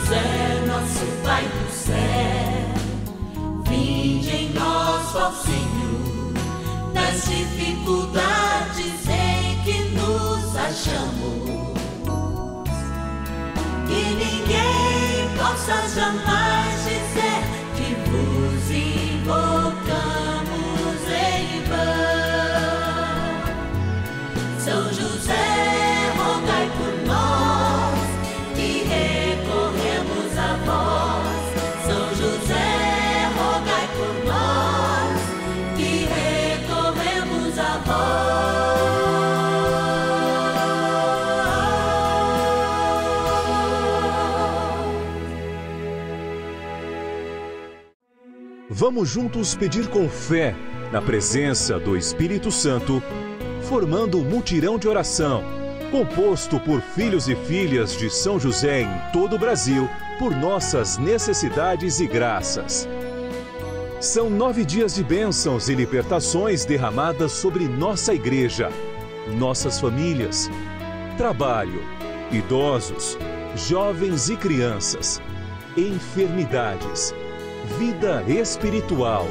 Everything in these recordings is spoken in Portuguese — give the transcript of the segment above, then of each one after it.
José, nosso Pai do céu, vinde em nós, ó Senhor, nas dificuldades em que nos achamos, que ninguém possa jamais dizer que vos invocamos em vão. São José, rogai por nós, que recorremos a vós. São José, rogai por nós, que recorremos a vós. Vamos juntos pedir com fé, na presença do Espírito Santo, formando um mutirão de oração composto por filhos e filhas de São José em todo o Brasil, por nossas necessidades e graças. São 9 dias de bênçãos e libertações derramadas sobre nossa igreja, nossas famílias, trabalho, idosos, jovens e crianças, enfermidades, vida espiritual,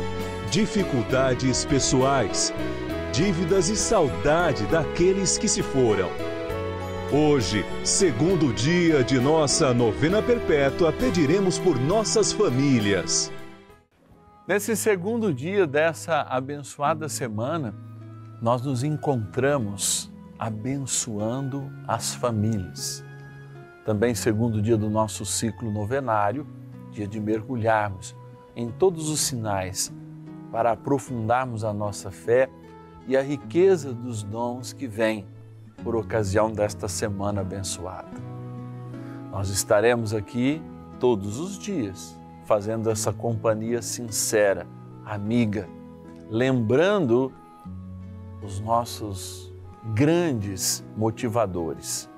dificuldades pessoais, dívidas e saudade daqueles que se foram. Hoje, segundo dia de nossa novena perpétua, pediremos por nossas famílias. Nesse segundo dia dessa abençoada semana, nós nos encontramos abençoando as famílias. Também segundo dia do nosso ciclo novenário, dia de mergulharmos em todos os sinais para aprofundarmos a nossa fé e a riqueza dos dons que vem por ocasião desta semana abençoada. Nós estaremos aqui todos os dias, fazendo essa companhia sincera, amiga, lembrando os nossos grandes motivadores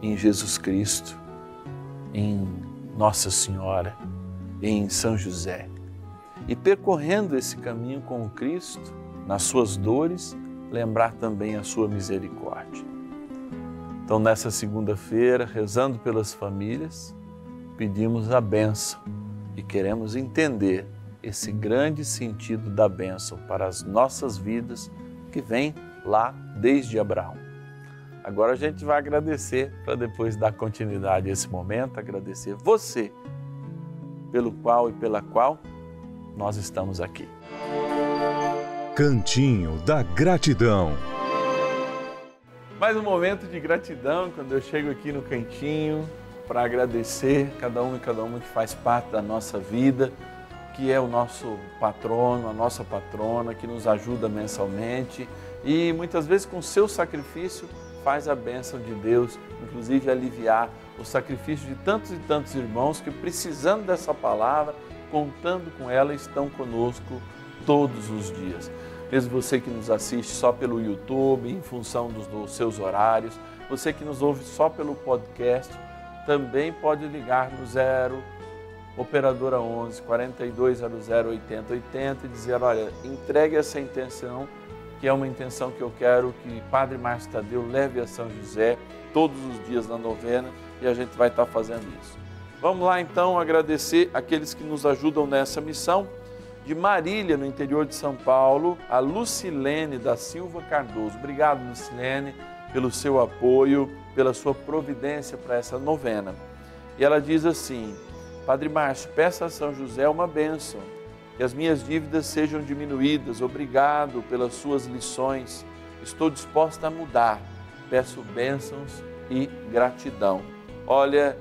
em Jesus Cristo, em Nossa Senhora, em São José. E percorrendo esse caminho com o Cristo, nas suas dores, lembrar também a sua misericórdia. Então, nessa segunda-feira, rezando pelas famílias, pedimos a bênção e queremos entender esse grande sentido da bênção para as nossas vidas, que vem lá desde Abraão. Agora a gente vai agradecer, para depois dar continuidade a esse momento, agradecer você, pelo qual e pela qual nós estamos aqui. Cantinho da Gratidão. Mais um momento de gratidão, quando eu chego aqui no cantinho para agradecer cada um e cada uma que faz parte da nossa vida, que é o nosso patrono, a nossa patrona, que nos ajuda mensalmente e muitas vezes com seu sacrifício faz a bênção de Deus, inclusive aliviar o sacrifício de tantos e tantos irmãos que, precisando dessa palavra, contando com ela, estão conosco todos os dias. Mesmo você que nos assiste só pelo YouTube, em função dos seus horários, você que nos ouve só pelo podcast, também pode ligar no 0 operadora 11 4200 8080 e dizer: olha, entregue essa intenção, que é uma intenção que eu quero que Padre Márcio Tadeu leve a São José todos os dias na novena, e a gente vai estar fazendo isso. Vamos lá então agradecer aqueles que nos ajudam nessa missão. De Marília, no interior de São Paulo, a Lucilene da Silva Cardoso. Obrigado, Lucilene, pelo seu apoio, pela sua providência para essa novena. E ela diz assim: Padre Márcio, peça a São José uma bênção, que as minhas dívidas sejam diminuídas. Obrigado pelas suas lições. Estou disposta a mudar. Peço bênçãos e gratidão. Olha,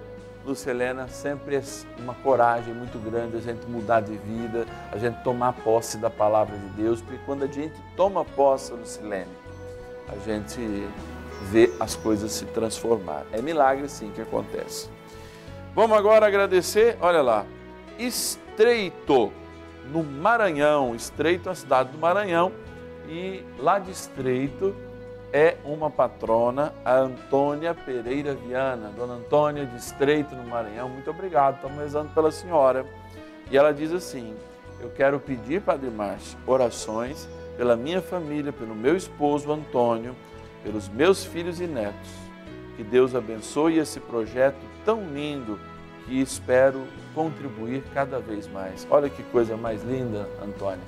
Lucilena, sempre é uma coragem muito grande a gente mudar de vida, a gente tomar posse da palavra de Deus, porque quando a gente toma posse, Lucilene, a gente vê as coisas se transformar. É milagre, sim, que acontece. Vamos agora agradecer, olha lá, Estreito, no Maranhão. Estreito é uma cidade do Maranhão, e lá de Estreito é uma patrona, a Antônia Pereira Viana. Dona Antônia, de Estreito, no Maranhão, muito obrigado, estamos rezando pela senhora. E ela diz assim: eu quero pedir, Padre Márcio, orações pela minha família, pelo meu esposo Antônio, pelos meus filhos e netos. Que Deus abençoe esse projeto tão lindo que espero contribuir cada vez mais. Olha que coisa mais linda, Antônia.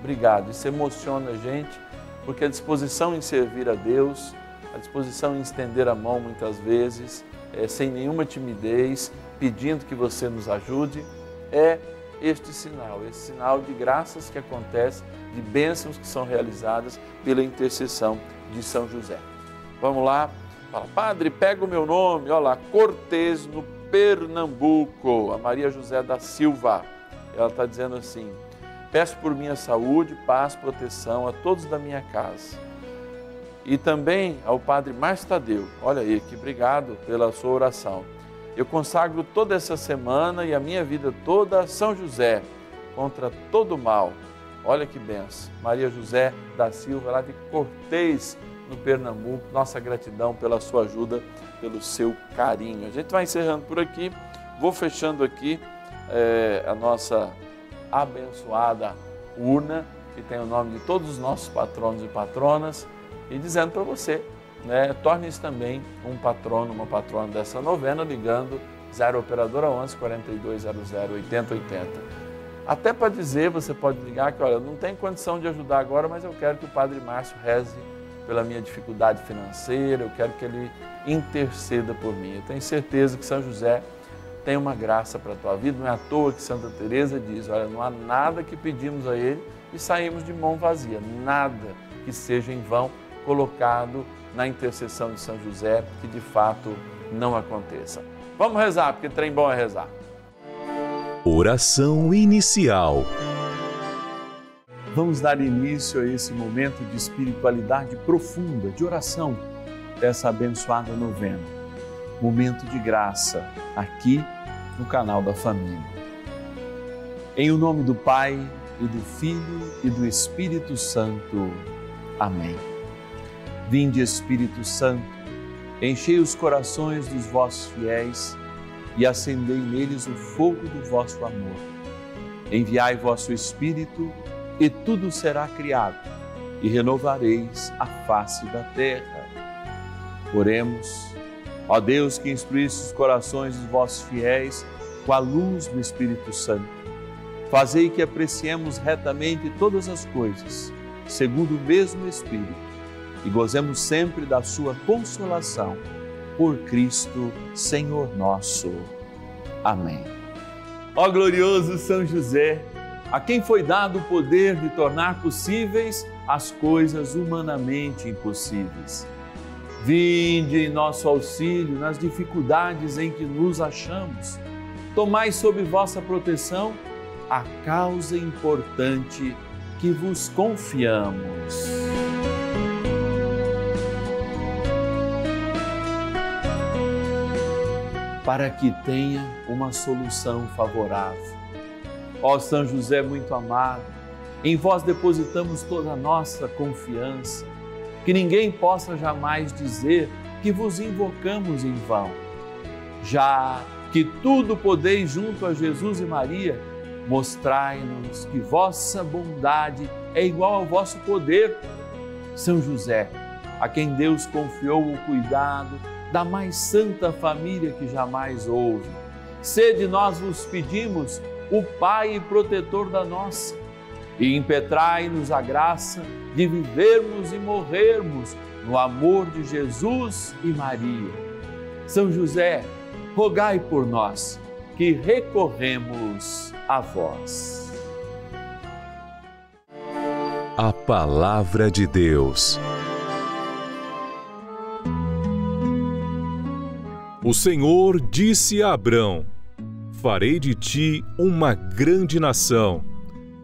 Obrigado. Isso emociona a gente, porque a disposição em servir a Deus, a disposição em estender a mão muitas vezes, sem nenhuma timidez, pedindo que você nos ajude, é este sinal, esse sinal de graças que acontece, de bênçãos que são realizadas pela intercessão de São José. Vamos lá, fala, padre, pega o meu nome, olha lá, Cortês, no Pernambuco, a Maria José da Silva, ela está dizendo assim, peço por minha saúde, paz, proteção a todos da minha casa e também ao padre Márcio Tadeu, olha aí, que obrigado pela sua oração. Eu consagro toda essa semana e a minha vida toda a São José, contra todo o mal. Olha que benção. Maria José da Silva, lá de Cortês, no Pernambuco. Nossa gratidão pela sua ajuda, pelo seu carinho. A gente vai encerrando por aqui. Vou fechando aqui a nossa abençoada urna, que tem o nome de todos os nossos patronos e patronas, e dizendo para você, né, torne-se também um patrono, uma patrona dessa novena, ligando 0 operadora 11 4200 8080. Até para dizer, você pode ligar que, olha, não tem condição de ajudar agora, mas eu quero que o padre Márcio reze pela minha dificuldade financeira, eu quero que ele interceda por mim. Eu tenho certeza que São José tem uma graça para a tua vida, não é à toa que Santa Teresa diz, olha, não há nada que pedimos a ele e saímos de mão vazia, nada que seja em vão colocado na intercessão de São José, que de fato não aconteça. Vamos rezar, porque trem bom é rezar. Oração inicial. Vamos dar início a esse momento de espiritualidade profunda, de oração, dessa abençoada novena. Momento de graça, aqui no canal da família. Em o nome do Pai, e do Filho, e do Espírito Santo. Amém. Vinde, Espírito Santo, enchei os corações dos vossos fiéis e acendei neles o fogo do vosso amor. Enviai vosso Espírito e tudo será criado e renovareis a face da terra. Oremos, ó Deus que instruísse os corações dos vossos fiéis com a luz do Espírito Santo. Fazei que apreciemos retamente todas as coisas, segundo o mesmo Espírito, e gozemos sempre da sua consolação, por Cristo, Senhor nosso. Amém. Ó glorioso São José, a quem foi dado o poder de tornar possíveis as coisas humanamente impossíveis. Vinde em nosso auxílio nas dificuldades em que nos achamos. Tomai sob vossa proteção a causa importante que vos confiamos. Para que tenha uma solução favorável. Ó São José muito amado, em vós depositamos toda a nossa confiança, que ninguém possa jamais dizer que vos invocamos em vão. Já que tudo podeis junto a Jesus e Maria, mostrai-nos que vossa bondade é igual ao vosso poder. São José, a quem Deus confiou o cuidado da mais santa família que jamais houve. Sede, nós vos pedimos, o Pai e protetor da nossa, e impetrai-nos a graça de vivermos e morrermos no amor de Jesus e Maria. São José, rogai por nós, que recorremos a vós. A Palavra de Deus. O Senhor disse a Abrão, farei de ti uma grande nação.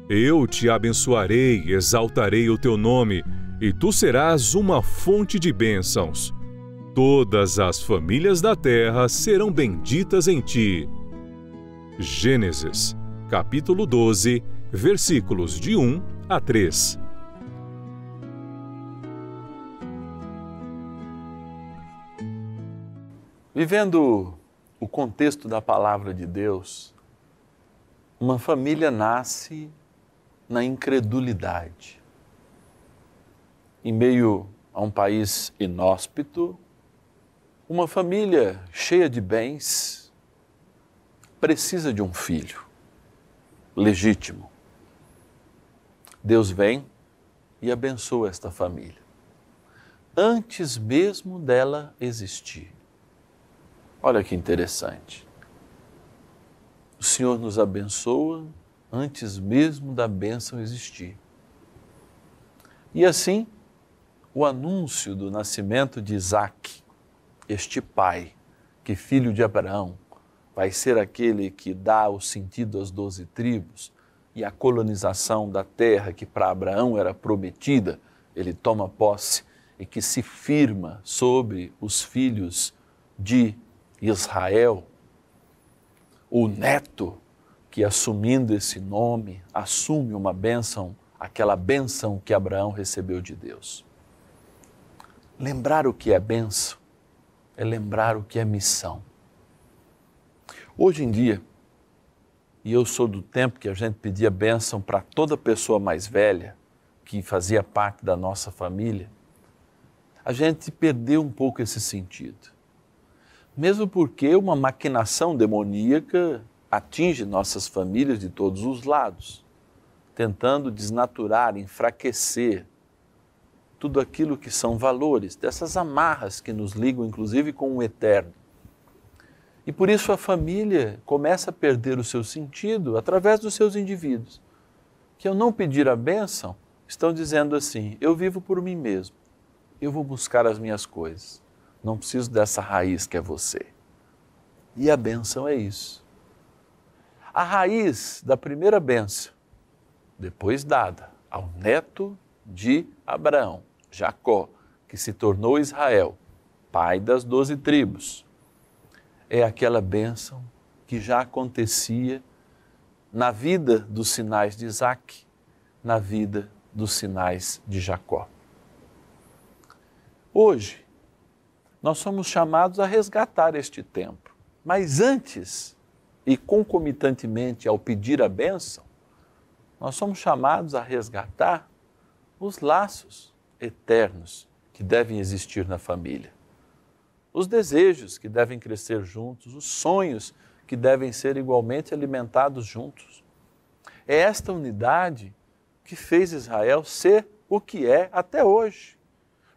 Eu te abençoarei, exaltarei o teu nome, e tu serás uma fonte de bênçãos. Todas as famílias da terra serão benditas em ti. Gênesis, capítulo 12, versículos de 1 a 3. Vivendo o contexto da palavra de Deus, uma família nasce na incredulidade. Em meio a um país inóspito, uma família cheia de bens, precisa de um filho legítimo. Deus vem e abençoa esta família, antes mesmo dela existir. Olha que interessante. O Senhor nos abençoa antes mesmo da bênção existir. E assim, o anúncio do nascimento de Isaque, este pai, que filho de Abraão, vai ser aquele que dá o sentido às 12 tribos e a colonização da terra que para Abraão era prometida, ele toma posse e que se firma sobre os filhos de Israel, o neto que assumindo esse nome, assume uma bênção, aquela bênção que Abraão recebeu de Deus. Lembrar o que é bênção é lembrar o que é missão. Hoje em dia, e eu sou do tempo que a gente pedia bênção para toda pessoa mais velha que fazia parte da nossa família, a gente perdeu um pouco esse sentido. Mesmo porque uma maquinação demoníaca atinge nossas famílias de todos os lados, tentando desnaturar, enfraquecer tudo aquilo que são valores, dessas amarras que nos ligam, inclusive, com o eterno. E por isso a família começa a perder o seu sentido através dos seus indivíduos, que ao não pedir a bênção, estão dizendo assim, eu vivo por mim mesmo, eu vou buscar as minhas coisas, não preciso dessa raiz que é você. E a bênção é isso. A raiz da primeira bênção, depois dada ao neto de Abraão, Jacó, que se tornou Israel, pai das 12 tribos, é aquela bênção que já acontecia na vida dos sinais de Isaque, na vida dos sinais de Jacó. Hoje, nós somos chamados a resgatar este tempo, mas antes e concomitantemente ao pedir a bênção, nós somos chamados a resgatar os laços eternos que devem existir na família. Os desejos que devem crescer juntos, os sonhos que devem ser igualmente alimentados juntos. É esta unidade que fez Israel ser o que é até hoje.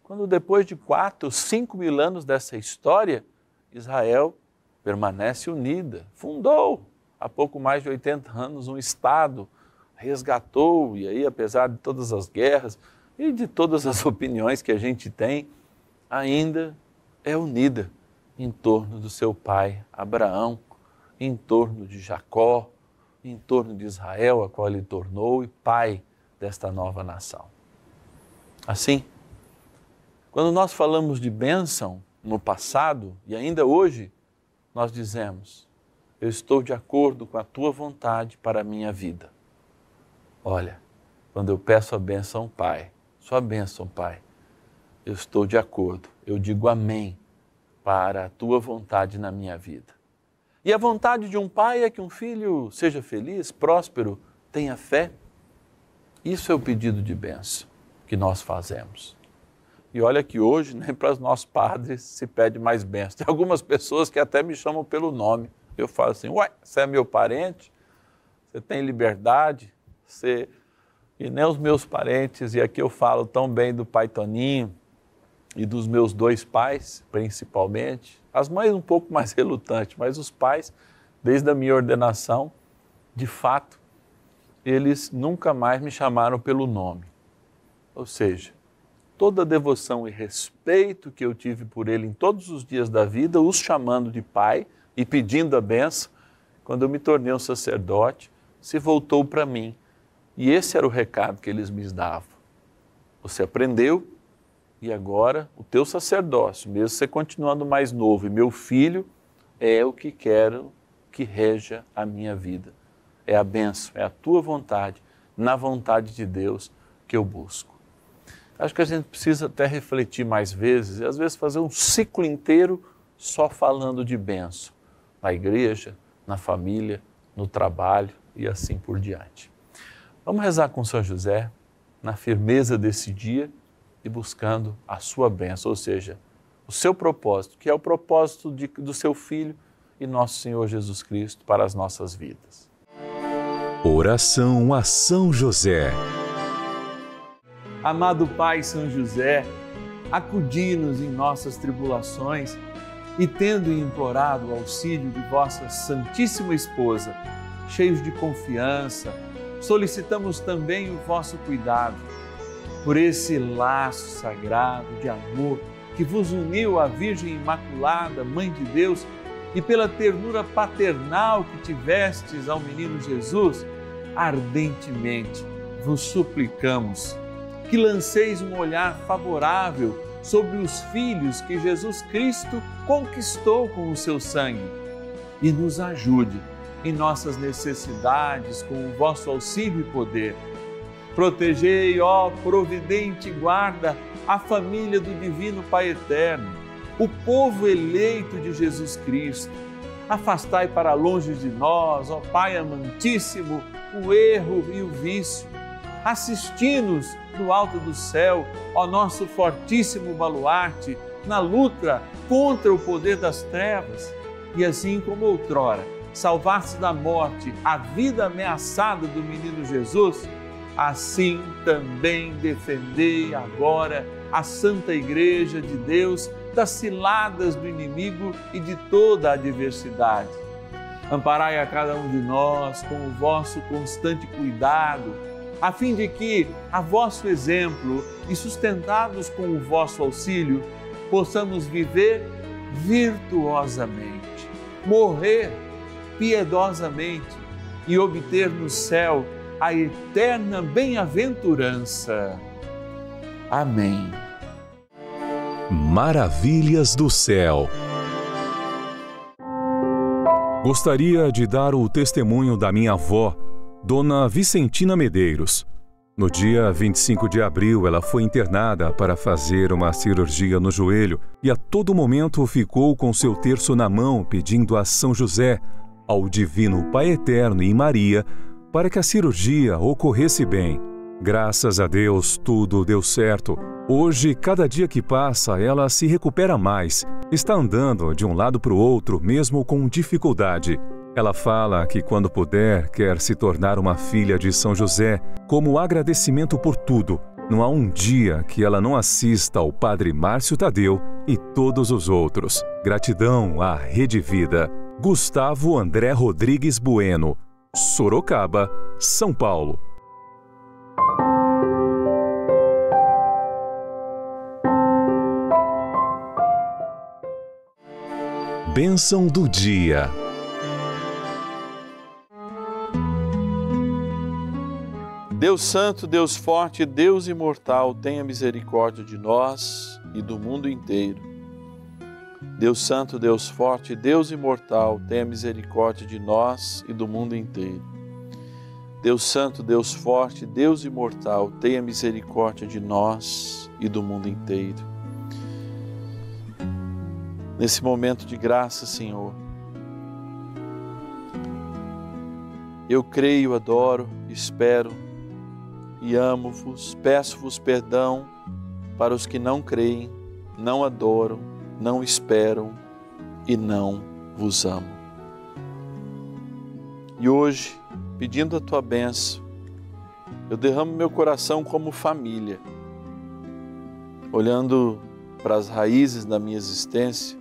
Quando depois de 4 ou 5 mil anos dessa história, Israel permanece unida, fundou há pouco mais de 80 anos um Estado, resgatou, e aí apesar de todas as guerras e de todas as opiniões que a gente tem, ainda é unida em torno do seu pai Abraão, em torno de Jacó, em torno de Israel, a qual ele tornou e pai desta nova nação. Assim, quando nós falamos de bênção no passado e ainda hoje, nós dizemos, eu estou de acordo com a tua vontade para a minha vida. Olha, quando eu peço a bênção, Pai, sua bênção, Pai, eu estou de acordo, eu digo amém para a tua vontade na minha vida. E a vontade de um pai é que um filho seja feliz, próspero, tenha fé. Isso é o pedido de bênção que nós fazemos. E olha que hoje nem para os nossos padres se pede mais bênção. Tem algumas pessoas que até me chamam pelo nome. Eu falo assim, uai, você é meu parente, você tem liberdade, você... E nem os meus parentes, e aqui eu falo tão bem do pai Toninho, e dos meus 2 pais, principalmente, as mães um pouco mais relutantes, mas os pais, desde a minha ordenação, de fato, eles nunca mais me chamaram pelo nome. Ou seja, toda a devoção e respeito que eu tive por ele em todos os dias da vida, os chamando de pai e pedindo a bênção, quando eu me tornei um sacerdote, se voltou para mim. E esse era o recado que eles me davam. Você aprendeu, e agora o teu sacerdócio, mesmo você continuando mais novo, e meu filho é o que quero que reja a minha vida. É a bênção, é a tua vontade, na vontade de Deus que eu busco. Acho que a gente precisa até refletir mais vezes, e às vezes fazer um ciclo inteiro só falando de bênção, na igreja, na família, no trabalho e assim por diante. Vamos rezar com São José, na firmeza desse dia, e buscando a sua bênção, ou seja, o seu propósito, que é o propósito do seu filho, e nosso Senhor Jesus Cristo para as nossas vidas. Oração a São José. Amado Pai São José, acudi-nos em nossas tribulações e, tendo implorado o auxílio de vossa Santíssima Esposa, cheios de confiança, solicitamos também o vosso cuidado por esse laço sagrado de amor que vos uniu à Virgem Imaculada, Mãe de Deus, e pela ternura paternal que tivestes ao menino Jesus, ardentemente vos suplicamos que lanceis um olhar favorável sobre os filhos que Jesus Cristo conquistou com o seu sangue e nos ajude em nossas necessidades com o vosso auxílio e poder. Protegei, ó providente guarda, a família do Divino Pai Eterno, o povo eleito de Jesus Cristo. Afastai para longe de nós, ó Pai amantíssimo, o erro e o vício. Assisti-nos do alto do céu, ó nosso fortíssimo baluarte, na luta contra o poder das trevas. E assim como outrora salvaste da morte a vida ameaçada do menino Jesus, assim também defendei agora a Santa Igreja de Deus das ciladas do inimigo e de toda a adversidade. Amparai a cada um de nós com o vosso constante cuidado, a fim de que, a vosso exemplo e sustentados com o vosso auxílio, possamos viver virtuosamente, morrer piedosamente e obter no céu a eterna bem-aventurança. Amém. Maravilhas do céu. Gostaria de dar o testemunho da minha avó, Dona Vicentina Medeiros. No dia 25 de abril, ela foi internada para fazer uma cirurgia no joelho e a todo momento ficou com seu terço na mão, pedindo a São José, ao Divino Pai Eterno e Maria, para que a cirurgia ocorresse bem. Graças a Deus, tudo deu certo. Hoje, cada dia que passa, ela se recupera mais. Está andando de um lado para o outro, mesmo com dificuldade. Ela fala que quando puder, quer se tornar uma filha de São José, como agradecimento por tudo. Não há um dia que ela não assista ao Padre Márcio Tadeu e todos os outros. Gratidão à Rede Vida. Gustavo André Rodrigues Bueno, Sorocaba, São Paulo. Bênção do dia. Deus Santo, Deus Forte, Deus Imortal, tenha misericórdia de nós e do mundo inteiro. Deus Santo, Deus Forte, Deus Imortal, tenha misericórdia de nós e do mundo inteiro. Deus Santo, Deus Forte, Deus Imortal, tenha misericórdia de nós e do mundo inteiro. Nesse momento de graça, Senhor, eu creio, adoro, espero e amo-vos, peço-vos perdão para os que não creem, não adoram, não esperam e não vos amam. E hoje, pedindo a tua bênção, eu derramo meu coração como família, olhando para as raízes da minha existência,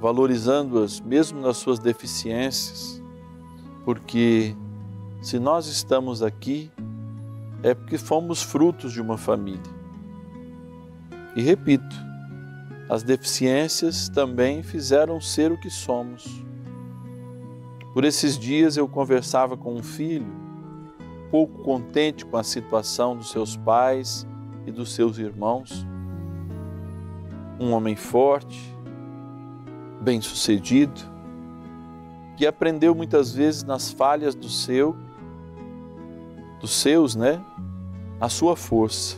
valorizando-as mesmo nas suas deficiências, porque se nós estamos aqui, é porque fomos frutos de uma família. E repito, as deficiências também fizeram ser o que somos. Por esses dias eu conversava com um filho, pouco contente com a situação dos seus pais e dos seus irmãos. Um homem forte, bem-sucedido, que aprendeu muitas vezes nas falhas dos seus, a sua força.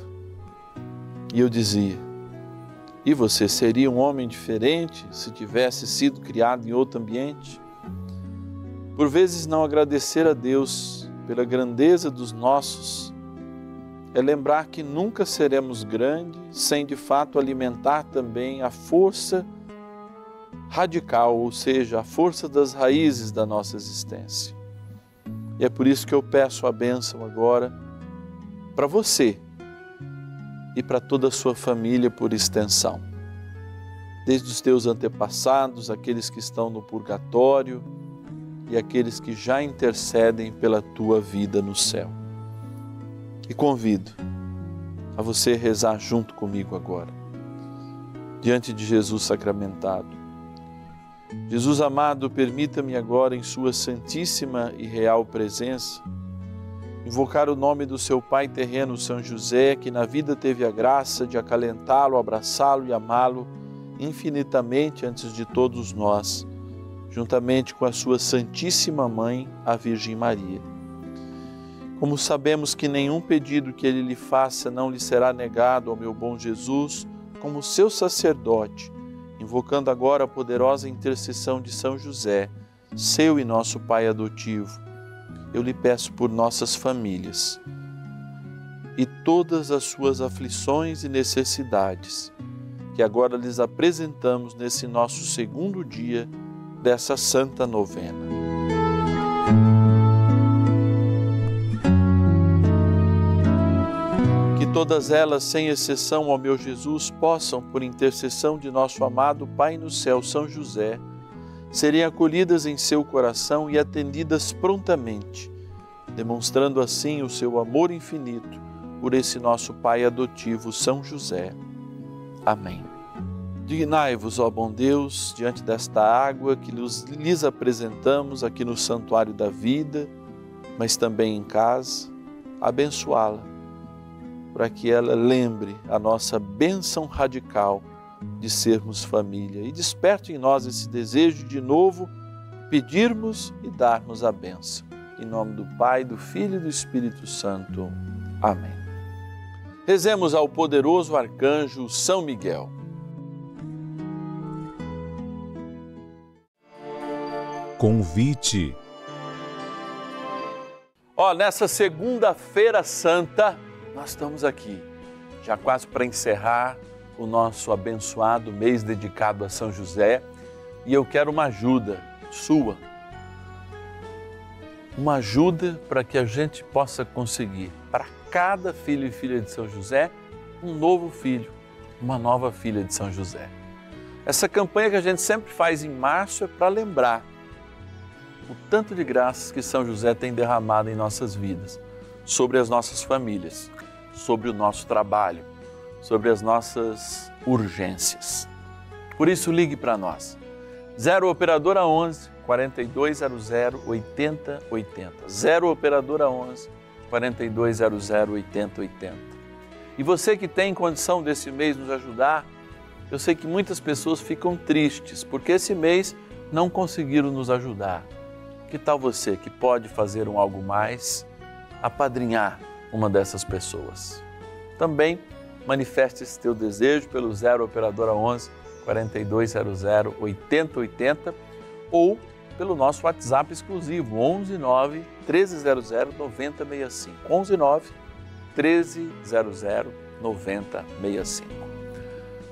E eu dizia, e você seria um homem diferente se tivesse sido criado em outro ambiente? Por vezes não agradecer a Deus pela grandeza dos nossos é lembrar que nunca seremos grandes sem de fato alimentar também a força radical, ou seja, a força das raízes da nossa existência. E é por isso que eu peço a bênção agora para você e para toda a sua família por extensão. Desde os teus antepassados, aqueles que estão no purgatório e aqueles que já intercedem pela tua vida no céu. E convido a você rezar junto comigo agora, diante de Jesus sacramentado. Jesus amado, permita-me agora em sua santíssima e real presença invocar o nome do seu Pai terreno, São José, que na vida teve a graça de acalentá-lo, abraçá-lo e amá-lo infinitamente antes de todos nós, juntamente com a sua Santíssima Mãe, a Virgem Maria. Como sabemos que nenhum pedido que ele lhe faça não lhe será negado, ao meu bom Jesus, como seu sacerdote, invocando agora a poderosa intercessão de São José, seu e nosso Pai adotivo, eu lhe peço por nossas famílias e todas as suas aflições e necessidades, que agora lhes apresentamos nesse nosso segundo dia dessa Santa Novena. Que todas elas, sem exceção, ó meu Jesus, possam, por intercessão de nosso amado Pai no céu, São José, serem acolhidas em seu coração e atendidas prontamente, demonstrando assim o seu amor infinito por esse nosso Pai adotivo, São José. Amém. Dignai-vos, ó bom Deus, diante desta água que lhes apresentamos aqui no Santuário da Vida, mas também em casa, abençoá-la, para que ela lembre a nossa bênção radical de sermos família e desperte em nós esse desejo de novo pedirmos e darmos a bênção. Em nome do Pai, do Filho e do Espírito Santo. Amém. Rezemos ao poderoso arcanjo São Miguel. Convite. Nessa segunda-feira santa, nós estamos aqui, já quase para encerrar o nosso abençoado mês dedicado a São José, e eu quero uma ajuda sua. Uma ajuda para que a gente possa conseguir para cada filho e filha de São José um novo filho, uma nova filha de São José. Essa campanha que a gente sempre faz em março é para lembrar o tanto de graças que São José tem derramado em nossas vidas, sobre as nossas famílias, sobre o nosso trabalho, sobre as nossas urgências. Por isso, ligue para nós. 0 Operadora 11 4200 8080. 0 Operadora 11 4200 8080. E você que tem condição desse mês nos ajudar, eu sei que muitas pessoas ficam tristes porque esse mês não conseguiram nos ajudar. Que tal você que pode fazer um algo mais, apadrinhar uma dessas pessoas? Também manifeste esse teu desejo pelo 0 Operadora 11 4200 8080 ou pelo nosso WhatsApp exclusivo 119 1300 9065. 119 1300 9065.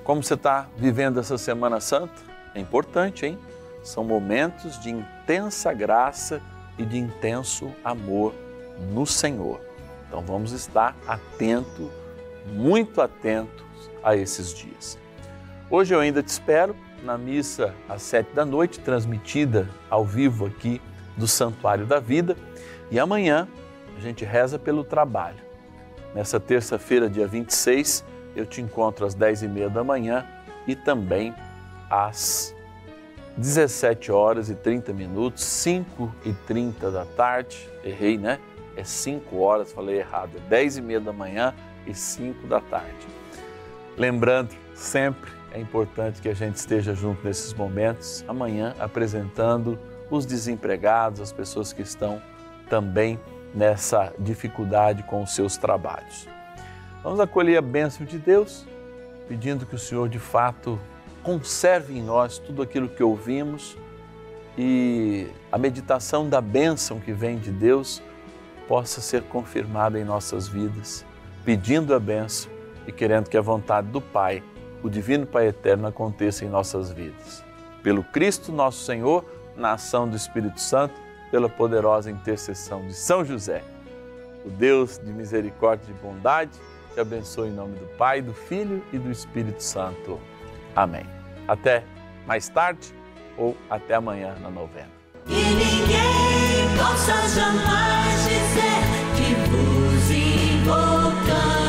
Como você está vivendo essa Semana Santa? É importante, hein? São momentos de intensa graça e de intenso amor no Senhor. Então vamos estar atento, muito atentos a esses dias. Hoje eu ainda te espero na missa às 19h, transmitida ao vivo aqui do Santuário da Vida. E amanhã a gente reza pelo trabalho. Nessa terça-feira, dia 26, eu te encontro às 10h30 da manhã e também às 17h30, 5h30 da tarde. Errei, né? É 5 horas, falei errado. É 10h30 da manhã e 5 da tarde. Lembrando, sempre é importante que a gente esteja junto nesses momentos. Amanhã, apresentando os desempregados, as pessoas que estão também nessa dificuldade com os seus trabalhos. Vamos acolher a bênção de Deus, pedindo que o Senhor, de fato, conserve em nós tudo aquilo que ouvimos e a meditação da bênção que vem de Deus possa ser confirmada em nossas vidas, pedindo a bênção e querendo que a vontade do Pai, o Divino Pai Eterno, aconteça em nossas vidas. pelo Cristo nosso Senhor, na ação do Espírito Santo, pela poderosa intercessão de São José. O Deus de misericórdia e bondade te abençoe em nome do Pai, do Filho e do Espírito Santo. Amém. Até mais tarde ou até amanhã na novena. E ninguém possa jamais dizer que vos invocamos.